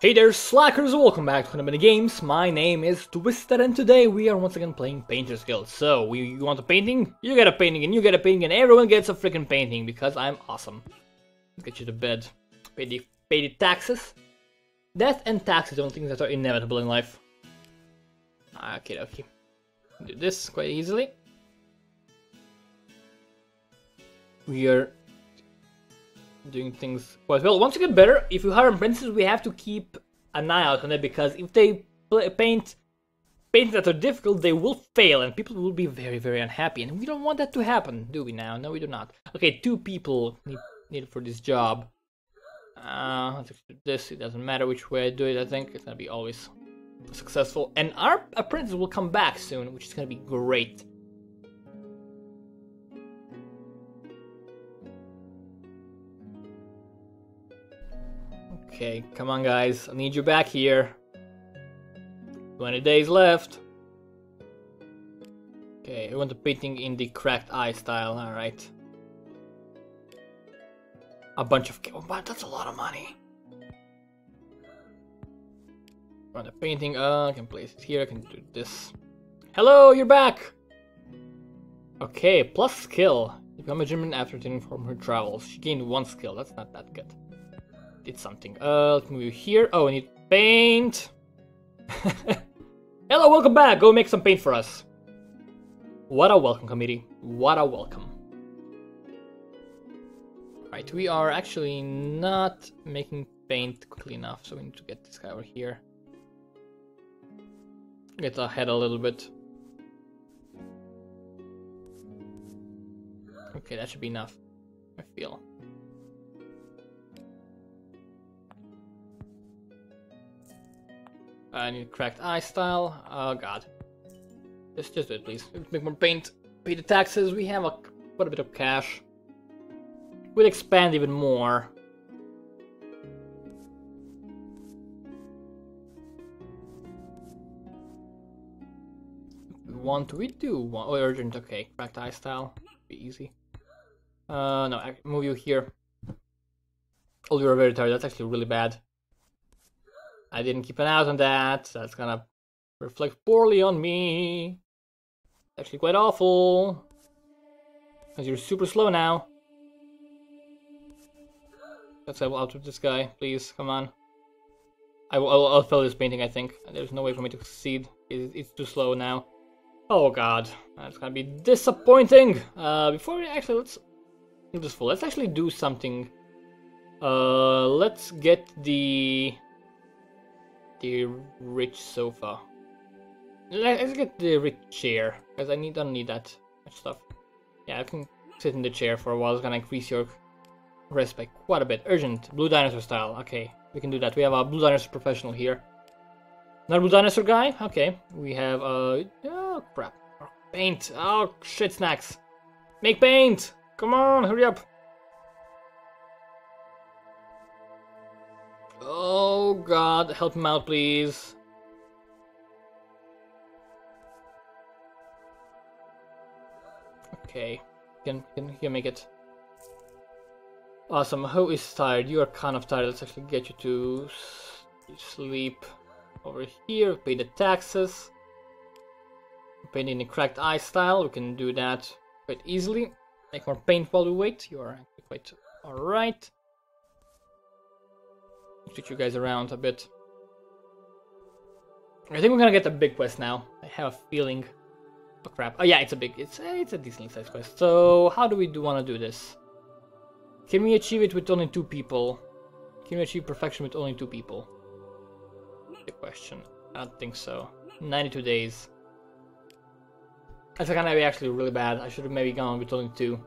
Hey there slackers, welcome back to HoneyBunny Games. My name is Twisted and today we are once again playing Painter's Guild. So, you want a painting? You get a painting and you get a painting and everyone gets a freaking painting because I'm awesome. Let's get you to bed. Pay the taxes. Death and taxes are things that are inevitable in life. Okay, okay. Do this quite easily. We are doing things quite well. Once you get better, if you hire apprentices, we have to keep an eye out on it because if they paint that are difficult, they will fail and people will be very, very unhappy. And we don't want that to happen, do we now? No, we do not. Okay, 2 people needed for this job. Let's do this. It doesn't matter which way I do it. I think it's gonna be always successful. And our apprentices will come back soon, which is gonna be great. Okay, come on guys, I need you back here. 20 days left. Okay, I want the painting in the cracked eye style, alright. A bunch of... oh, but that's a lot of money. I want the painting, I can place it here, I can do this. Hello, you're back! Okay, plus skill. Become a gentleman after returning from her travels. She gained 1 skill, that's not that good. It's something. Let's move you here. Oh, I need paint. Hello, welcome back. Go make some paint for us. What a welcome committee. What a welcome. Alright, we are actually not making paint quickly enough, so we need to get this guy over here. Get ahead a little bit. Okay, that should be enough, I feel. I need cracked eye style. Oh god. Just do it please. Make more paint. Pay the taxes. We have quite a bit of cash. We'll expand even more. We do one. Oh, urgent. Okay. Cracked eye style. Be easy. No. I move you here. Oh, you're very tired. That's actually really bad. I didn't keep an eye out on that, so that's gonna reflect poorly on me. Actually quite awful. Because you're super slow now. Let's have out with this guy, please, come on. I'll fail this painting, I think. There's no way for me to succeed. It's too slow now. Oh god, that's gonna be disappointing! Before we actually, let's do this full. Let's actually do something. Let's get the rich sofa. Let's get the rich chair, because I don't need that much stuff. Yeah, I can sit in the chair for a while. It's gonna increase your rest by quite a bit. Urgent, blue dinosaur style. Okay, we can do that. We have a blue dinosaur professional here. Not blue dinosaur guy? Okay, we have oh crap, paint. Oh shit snacks. Make paint! Come on, hurry up! Oh god, help him out, please. Okay, can you make it? Awesome, Ho is tired. You are kind of tired. Let's actually get you to sleep over here. Pay the taxes. Paint in the cracked eye style. We can do that quite easily. Make more paint while we wait. You are quite alright. Switch you guys around a bit. I think we're gonna get a big quest now. I have a feeling. Oh crap! Oh yeah, it's a decent sized quest. So how do we want to do this? Can we achieve it with only 2 people? Can we achieve perfection with only 2 people? The question. I don't think so. 92 days. That's gonna be actually really bad. I should have maybe gone with only 2.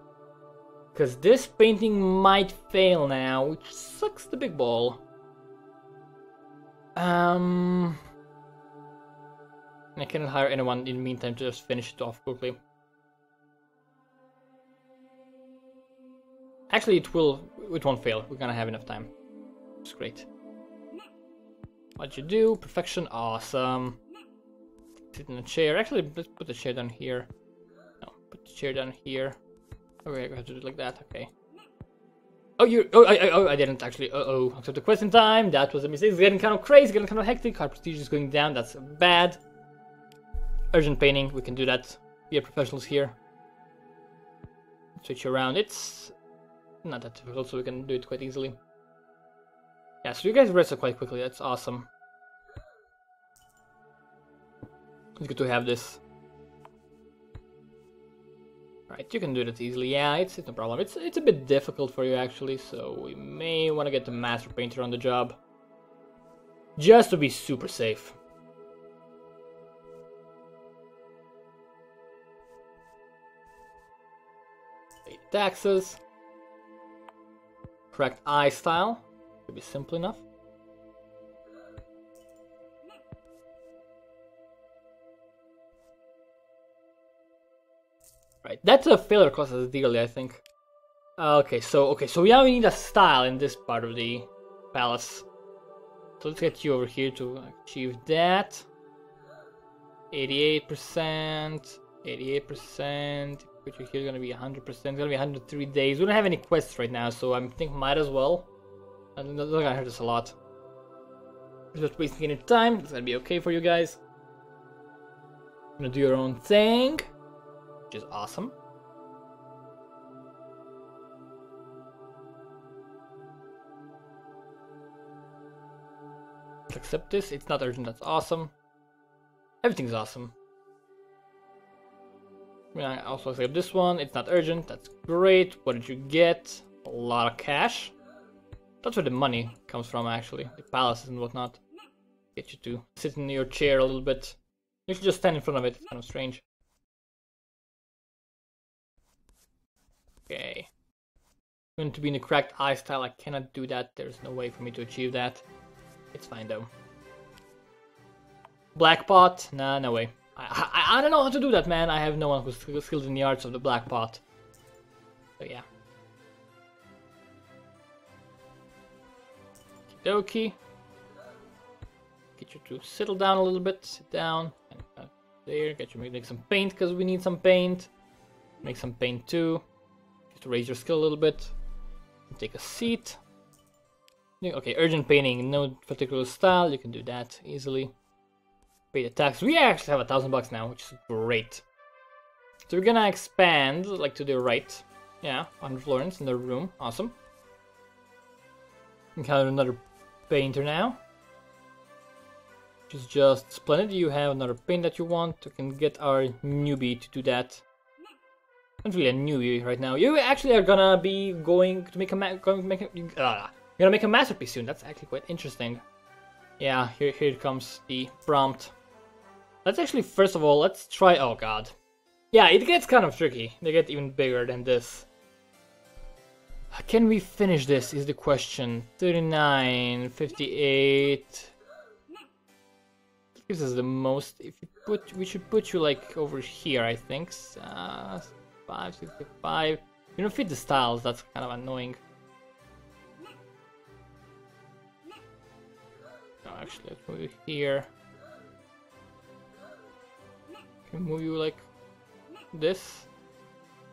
Because this painting might fail now, which sucks the big ball. I cannot hire anyone in the meantime to just finish it off quickly. Actually, it won't fail. We're gonna have enough time. It's great. What'd you do? Perfection, awesome. Sit in a chair. Actually, let's put the chair down here. No, put the chair down here. Okay, I have to do it like that. Okay. I didn't actually. Except the question time. That was a mistake. It's getting kind of crazy, getting kind of hectic. Our prestige is going down. That's bad. Urgent painting. We can do that. We are professionals here. Switch around. It's not that difficult, so we can do it quite easily. Yeah, so you guys wrestle quite quickly. That's awesome. It's good to have this. Right, you can do that easily. Yeah, it's no problem. It's a bit difficult for you actually, so we may want to get the master painter on the job, just to be super safe. Pay taxes. Correct eye style. Should be simple enough. Right, that's a failure cost us dearly, I think. Okay, so now we need a style in this part of the palace. So let's get you over here to achieve that. 88%, 88%. Which is here gonna be 100%. It's gonna be 103 days. We don't have any quests right now, so I think might as well. I'm not gonna hurt us a lot. We're just wasting any time. It's gonna be okay for you guys. You're gonna do your own thing, which is awesome. Let's accept this. It's not urgent. That's awesome. Everything's awesome. I also accept this one. It's not urgent. That's great. What did you get? A lot of cash. That's where the money comes from, actually. The palaces and whatnot. Get you to sit in your chair a little bit. You should just stand in front of it. It's kind of strange. Okay, I'm going to be in the cracked eye style. I cannot do that. There's no way for me to achieve that. It's fine though. Black pot? Nah, no way. I don't know how to do that, man. I have no one who's skilled in the arts of the black pot. So yeah. Okie dokie. Get you to settle down a little bit. Sit down. And there. Get you to make some paint because we need some paint. Make some paint too. To raise your skill a little bit. Take a seat. Okay, urgent painting, no particular style. You can do that easily. Pay the tax. We actually have 1,000 bucks now, which is great. So we're gonna expand, like to the right. Yeah, 100 florins in the room. Awesome. Encounter another painter now, which is just splendid. You have another paint that you want. You can get our newbie to do that. Not really a newbie right now. You actually are gonna be going to make a masterpiece soon. That's actually quite interesting. Yeah, here comes the prompt. Let's actually first of all let's try. Oh god, yeah, it gets kind of tricky. They get even bigger than this. Can we finish this? Is the question. 39, 58. That gives us the most. If you put, we should put you like over here, I think. 565. You don't fit the styles, that's kind of annoying. No, actually, let's move you here. Can we move you like this?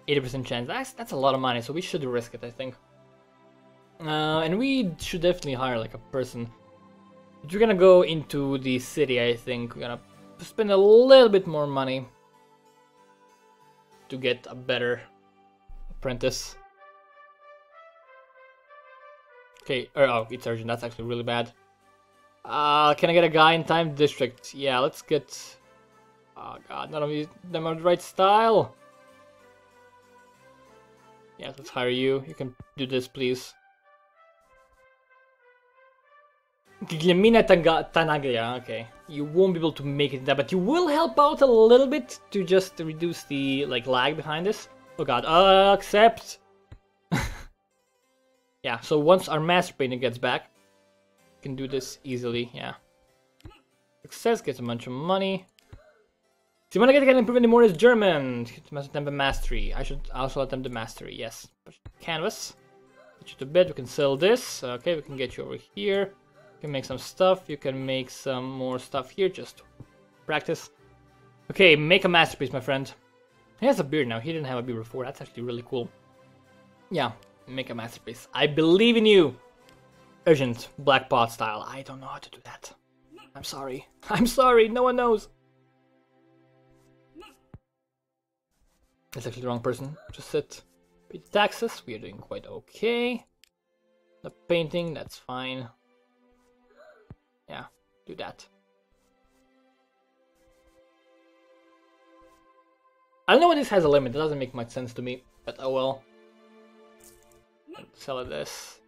80% chance. That's a lot of money, so we should risk it, I think. And we should definitely hire like a person. But we're gonna go into the city, I think. We're gonna spend a little bit more money to get a better apprentice. Okay, oh, it's urgent. That's actually really bad. Can I get a guy in time district? Yeah, let's get. Oh god, none of them are the right style. Yeah, let's hire you. You can do this, please. Guillemina Tanaglia, okay. You won't be able to make it that, but you will help out a little bit to just reduce the like lag behind this. Oh god, accept. Yeah, so once our master painter gets back, you can do this easily, yeah. Success, gets a bunch of money. So you want to get an improvement in more is German. Must attempt a mastery. I should also attempt the mastery, yes. Canvas. Get you to bed, we can sell this. Okay, we can get you over here. You can make some stuff, you can make some more stuff here, just practice. Okay, make a masterpiece, my friend. He has a beard now, he didn't have a beard before, that's actually really cool. Yeah, Make a masterpiece. I believe in you! Urgent, black pot style. I don't know how to do that. I'm sorry. I'm sorry, no one knows. That's actually the wrong person. Just sit. Pay the taxes. We are doing quite okay. The painting, that's fine. Yeah, do that. I don't know why this has a limit. It doesn't make much sense to me, but oh well. Let's sell it this.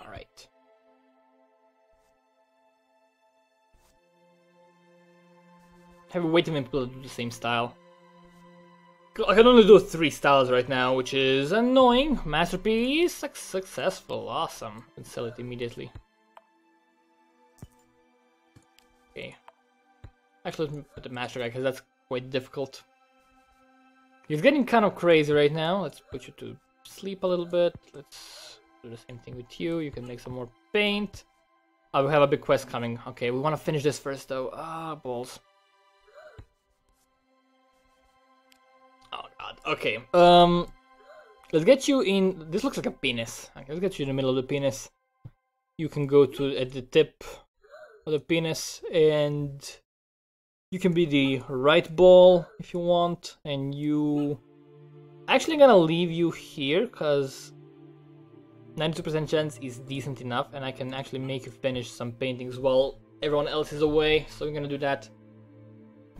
All right. Have way too many people do the same style. I can only do 3 styles right now, which is annoying. Masterpiece, successful, awesome. Let's sell it immediately. Okay. Actually, let me put the master guy because that's quite difficult. He's getting kind of crazy right now. Let's put you to sleep a little bit. Let's do the same thing with you. You can make some more paint. I will have a big quest coming. Okay, we want to finish this first though. Ah, balls. Oh god, okay. Let's get you in... This looks like a penis. Okay, let's get you in the middle of the penis. You can go to at the tip of the penis and... You can be the right ball if you want, and you... Actually, I'm gonna leave you here, because 92% chance is decent enough, and I can actually make you finish some paintings while everyone else is away, so we're gonna do that.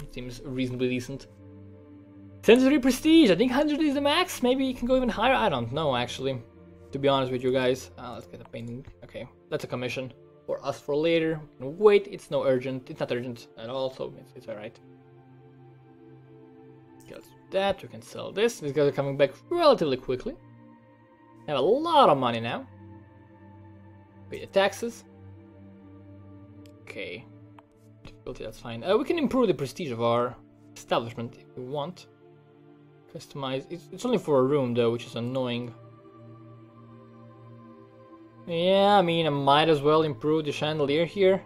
It seems reasonably decent. Sensory prestige, I think 100 is the max, maybe you can go even higher, I don't know actually. To be honest with you guys, let's get a painting, okay, that's a commission. For us for later. Wait, it's no urgent. It's not urgent at all, so it's alright. Got that, we can sell this. These guys are coming back relatively quickly. Have a lot of money now. Pay the taxes. Okay. Difficulty, that's fine. We can improve the prestige of our establishment if we want. Customize. It's only for a room though, which is annoying. Yeah, I mean, I might as well improve the chandelier here.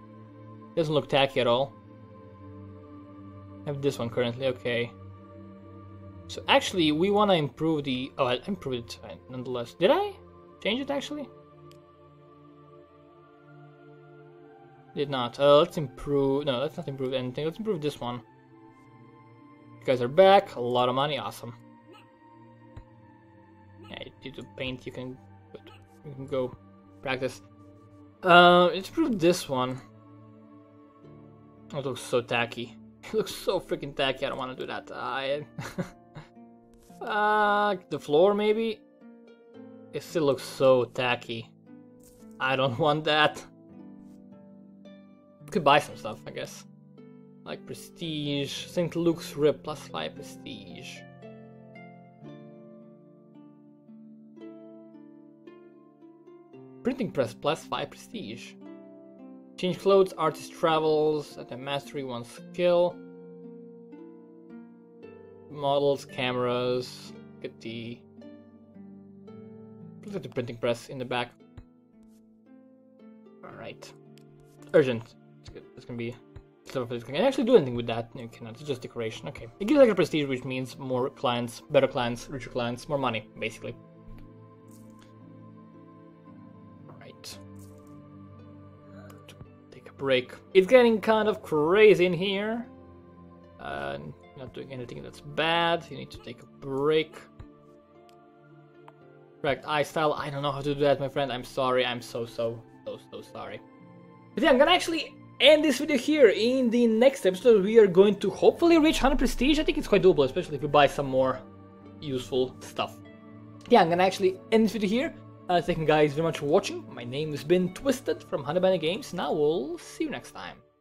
Doesn't look tacky at all. I have this one currently, okay. So actually, we want to improve the... Oh, I improved it nonetheless. Did I change it actually? Did not. Let's improve... No, let's not improve anything. Let's improve this one. You guys are back. A lot of money. Awesome. Yeah, you do paint. You can go... practice. Let's prove this one. It looks so tacky. It looks so freaking tacky. I don't want to do that. The floor maybe. It still looks so tacky. I don't want that. Could buy some stuff, I guess. Like prestige, St. Luke's Rip plus 5 prestige. Printing press plus 5 prestige. Change clothes, artist travels, at a mastery 1 skill. Models, cameras, get the... Look at the printing press in the back. Alright. Urgent. It's gonna be... Can I actually do anything with that? No, you cannot. It's just decoration. Okay. It gives extra prestige, which means more clients, better clients, richer clients, more money, basically. Break. It's getting kind of crazy in here. Not doing anything that's bad. You need to take a break. Correct eye style. I don't know how to do that, my friend. I'm sorry. I'm so sorry. But yeah, I'm gonna actually end this video here. In the next episode, we are going to hopefully reach 100 prestige. I think it's quite doable, especially if you buy some more useful stuff. Yeah, I'm gonna actually end this video here. Thank you guys very much for watching. My name has been Twisted from HoneyBunny Games, and I will see you next time.